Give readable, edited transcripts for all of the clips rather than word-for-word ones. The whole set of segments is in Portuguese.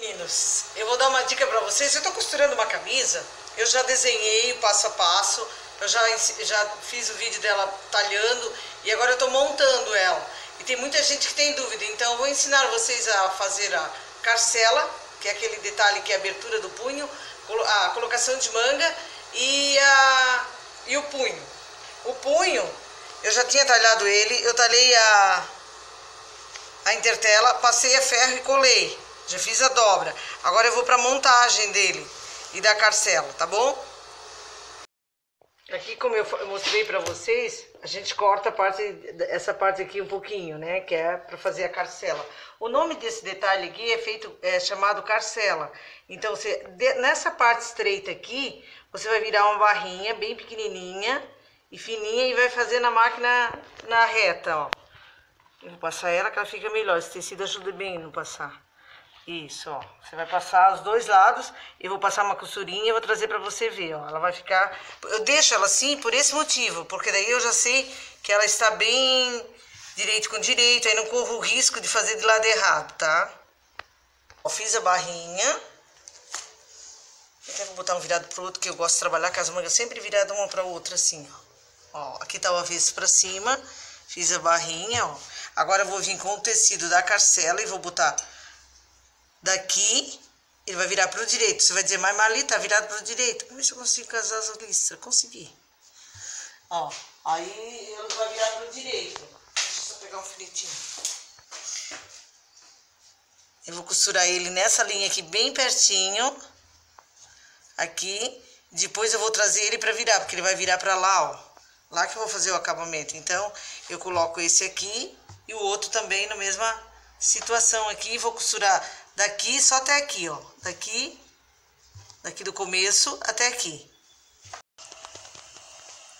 Meninos, eu vou dar uma dica pra vocês. Eu tô costurando uma camisa, eu já desenhei o passo a passo, eu já fiz o vídeo dela talhando e agora eu tô montando ela. E tem muita gente que tem dúvida, então eu vou ensinar vocês a fazer a carcela, que é aquele detalhe que é a abertura do punho, a colocação de manga e o punho. O punho, eu já tinha talhado ele, eu talhei a intertela, passei a ferro e colei. Já fiz a dobra. Agora eu vou para a montagem dele e da carcela, tá bom? Aqui, como eu mostrei para vocês, a gente corta a essa parte aqui um pouquinho, né? Que é para fazer a carcela. O nome desse detalhe aqui é chamado carcela. Então, nessa parte estreita aqui, você vai virar uma barrinha bem pequenininha e fininha e vai fazer na máquina na reta, ó. Eu vou passar ela que ela fica melhor. Esse tecido ajuda bem no passar. Isso, ó, você vai passar os dois lados, eu vou passar uma costurinha e vou trazer pra você ver, ó, ela vai ficar... Eu deixo ela assim por esse motivo, porque daí eu já sei que ela está bem direito com direito, aí não corro o risco de fazer de lado errado, tá? Ó, fiz a barrinha, até vou botar um virado pro outro, que eu gosto de trabalhar com as mangas sempre virada uma pra outra, assim, ó. Ó, aqui tá o avesso pra cima, fiz a barrinha, ó. Agora eu vou vir com o tecido da carcela e vou botar... Daqui, ele vai virar pro direito. Você vai dizer, mas Marli, tá virado pro direito. Como é que eu consigo casar as listras? Consegui. Ó, aí ele vai virar pro direito. Deixa eu só pegar um filetinho. Eu vou costurar ele nessa linha aqui, bem pertinho. Aqui. Depois eu vou trazer ele pra virar, porque ele vai virar pra lá, ó. Lá que eu vou fazer o acabamento. Então, eu coloco esse aqui e o outro também na mesma situação aqui. Vou costurar... Daqui só até aqui, ó. Daqui do começo até aqui.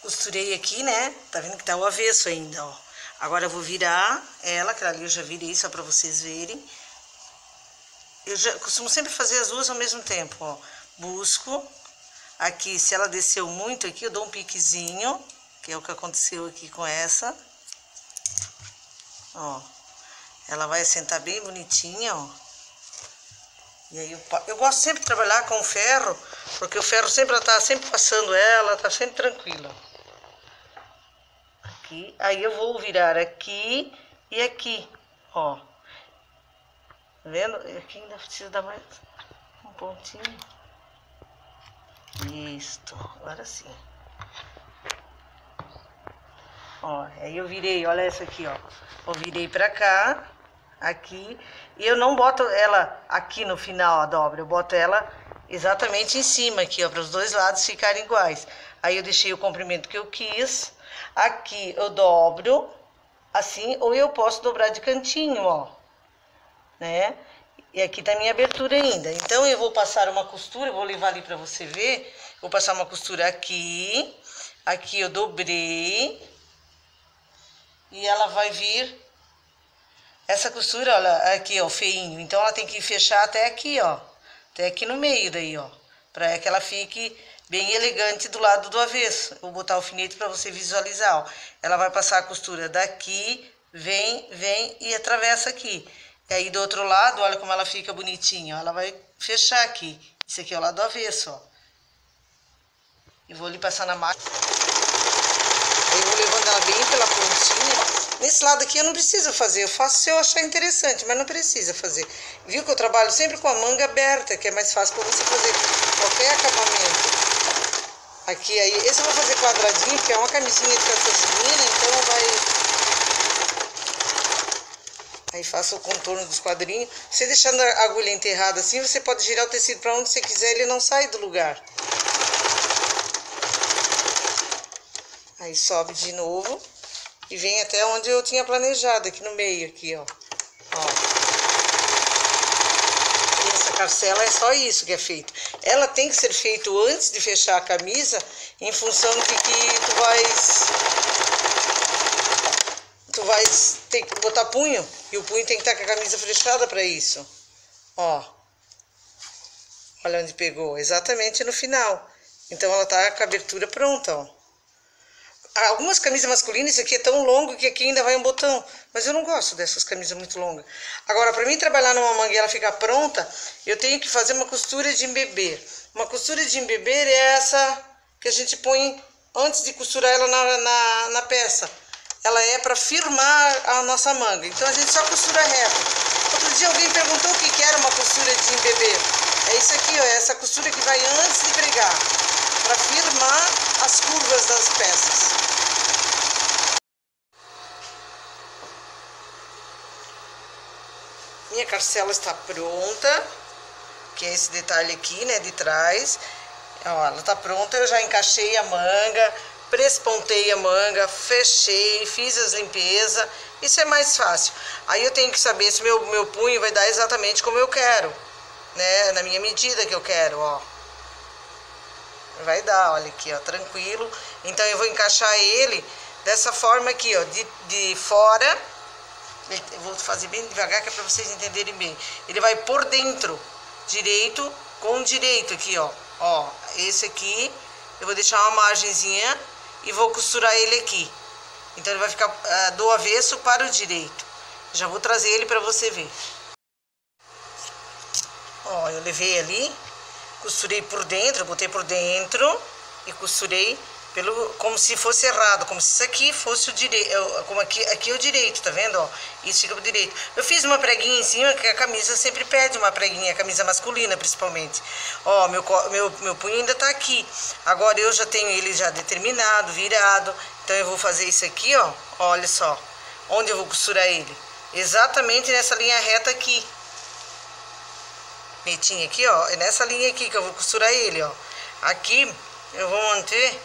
Costurei aqui, né? Tá vendo que tá o avesso ainda, ó. Agora eu vou virar ela, que ali eu já virei só pra vocês verem. Eu já costumo sempre fazer as duas ao mesmo tempo, ó. Busco. Aqui, se ela desceu muito aqui, eu dou um piquezinho, que é o que aconteceu aqui com essa. Ó. Ela vai assentar bem bonitinha, ó. E aí eu gosto sempre de trabalhar com ferro, porque o ferro sempre tá sempre passando ela, tá sempre tranquila. Aqui, aí eu vou virar aqui e aqui, ó. Tá vendo? Aqui ainda precisa dar mais um pontinho. Isso, agora sim. Ó, aí eu virei, olha essa aqui, ó. Eu virei pra cá. Aqui, e eu não boto ela aqui no final, a dobra, eu boto ela exatamente em cima aqui, ó, para os dois lados ficarem iguais. Aí eu deixei o comprimento que eu quis, aqui eu dobro assim, ou eu posso dobrar de cantinho, ó, né? E aqui tá a minha abertura ainda, então eu vou passar uma costura, eu vou levar ali para você ver, vou passar uma costura aqui, aqui eu dobrei, e ela vai vir... Essa costura, olha, aqui, ó, feinho, então ela tem que fechar até aqui, ó, até aqui no meio daí, ó, pra que ela fique bem elegante do lado do avesso. Vou botar o alfinete pra você visualizar, ó, ela vai passar a costura daqui, vem e atravessa aqui. E aí do outro lado, olha como ela fica bonitinha, ó, ela vai fechar aqui. Isso aqui é o lado avesso, ó. E vou ali passar na máquina. Aí eu vou levando ela bem pela pontinha. Nesse lado aqui eu não preciso fazer, eu faço se eu achar interessante, mas não precisa fazer. Viu que eu trabalho sempre com a manga aberta, que é mais fácil para você fazer qualquer acabamento. Aqui, aí, esse eu vou fazer quadradinho, porque é uma camisinha de catezinina, então vai... Aí faço o contorno dos quadrinhos. Você deixando a agulha enterrada assim, você pode girar o tecido para onde você quiser, ele não sai do lugar. Aí sobe de novo. E vem até onde eu tinha planejado, aqui no meio, aqui, ó. Ó. Essa carcela é só isso que é feito. Ela tem que ser feita antes de fechar a camisa, em função de que tu vais ter que botar punho, e o punho tem que estar com a camisa fechada pra isso. Ó. Olha onde pegou, exatamente no final. Então ela tá com a abertura pronta, ó. Algumas camisas masculinas, isso aqui é tão longo que aqui ainda vai um botão. Mas eu não gosto dessas camisas muito longas. Agora, para mim trabalhar numa manga e ela ficar pronta, eu tenho que fazer uma costura de embeber. Uma costura de embeber é essa que a gente põe antes de costurar ela na peça. Ela é para firmar a nossa manga. Então a gente só costura reto. Outro dia alguém perguntou o que era uma costura de embeber. É isso aqui, ó, é essa costura que vai antes de pregar, para firmar as curvas das peças. Minha carcela está pronta, que é esse detalhe aqui, né, de trás. Ó, ela está pronta, eu já encaixei a manga, prespontei a manga, fechei, fiz as limpezas. Isso é mais fácil. Aí eu tenho que saber se meu punho vai dar exatamente como eu quero, né, na minha medida que eu quero, ó. Vai dar, olha aqui, ó, tranquilo. Então eu vou encaixar ele dessa forma aqui, ó, de fora. Eu vou fazer bem devagar, que é pra vocês entenderem bem. Ele vai por dentro, direito com direito aqui, ó. Ó, esse aqui, eu vou deixar uma margenzinha e vou costurar ele aqui. Então ele vai ficar do avesso para o direito. Já vou trazer ele pra você ver. Ó, eu levei ali, costurei por dentro, botei por dentro e costurei como se fosse errado, como se isso aqui fosse o direito, como aqui é o direito, tá vendo, ó? Isso fica pro direito. Eu fiz uma preguinha em cima, que a camisa sempre pede uma preguinha, a camisa masculina principalmente. Ó, meu punho ainda tá aqui. Agora eu já tenho ele já determinado, virado. Então eu vou fazer isso aqui, ó. Olha só, onde eu vou costurar ele? Exatamente nessa linha reta aqui. Metinha aqui, ó, é nessa linha aqui que eu vou costurar ele, ó. Aqui eu vou manter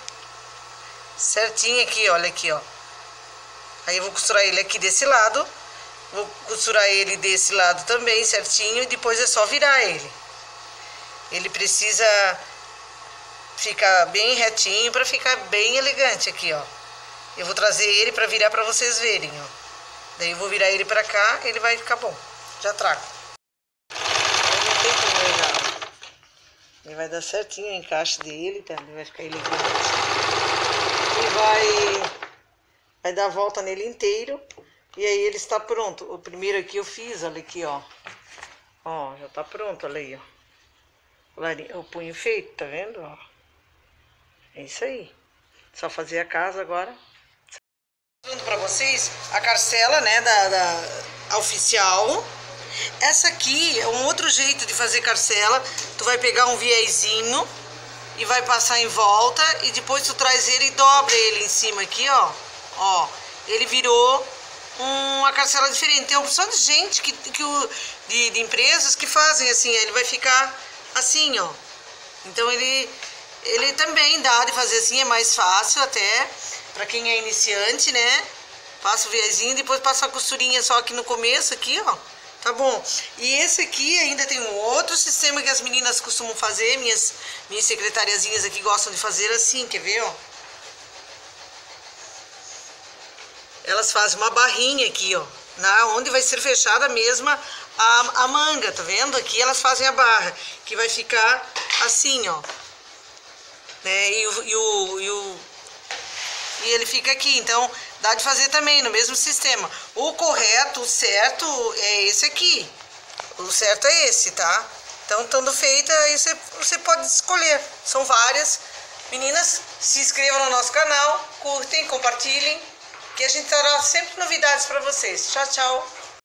certinho aqui, olha aqui, ó. Aí eu vou costurar ele aqui desse lado, vou costurar ele desse lado também certinho, e depois é só virar ele. Ele precisa ficar bem retinho para ficar bem elegante aqui, ó. Eu vou trazer ele para virar para vocês verem, ó. Daí eu vou virar ele para cá, ele vai ficar bom. Já trago. Ele vai dar certinho o encaixe dele, tá? Ele vai ficar elegante. Vai dar a volta nele inteiro. E aí ele está pronto. O primeiro aqui eu fiz, olha aqui, ó. Ó, já tá pronto, olha aí, ó. O punho feito, tá vendo, ó? É isso aí. Só fazer a casa agora. Mostrando pra vocês a carcela, né, da oficial. Essa aqui é um outro jeito de fazer carcela. Tu vai pegar um viezinho e vai passar em volta, e depois tu traz ele e dobra ele em cima aqui, ó. Ó, ele virou uma carcela diferente. Tem uma opção de gente, de empresas que fazem assim, ele vai ficar assim, ó. Então ele também dá de fazer assim, é mais fácil até, pra quem é iniciante, né? Passa o viezinho, depois passa a costurinha só aqui no começo, aqui, ó. Tá bom. E esse aqui ainda tem um outro sistema que as meninas costumam fazer. Minhas secretariazinhas aqui gostam de fazer assim, quer ver, ó? Elas fazem uma barrinha aqui, ó, onde vai ser fechada mesmo a manga, tá vendo? Aqui elas fazem a barra, que vai ficar assim, ó. Né? E ele fica aqui, então dá de fazer também no mesmo sistema. O correto, o certo é esse aqui. O certo é esse, tá? Então, estando feita, aí você pode escolher. São várias. Meninas, se inscrevam no nosso canal, curtem, compartilhem, que a gente trará sempre novidades para vocês. Tchau, tchau!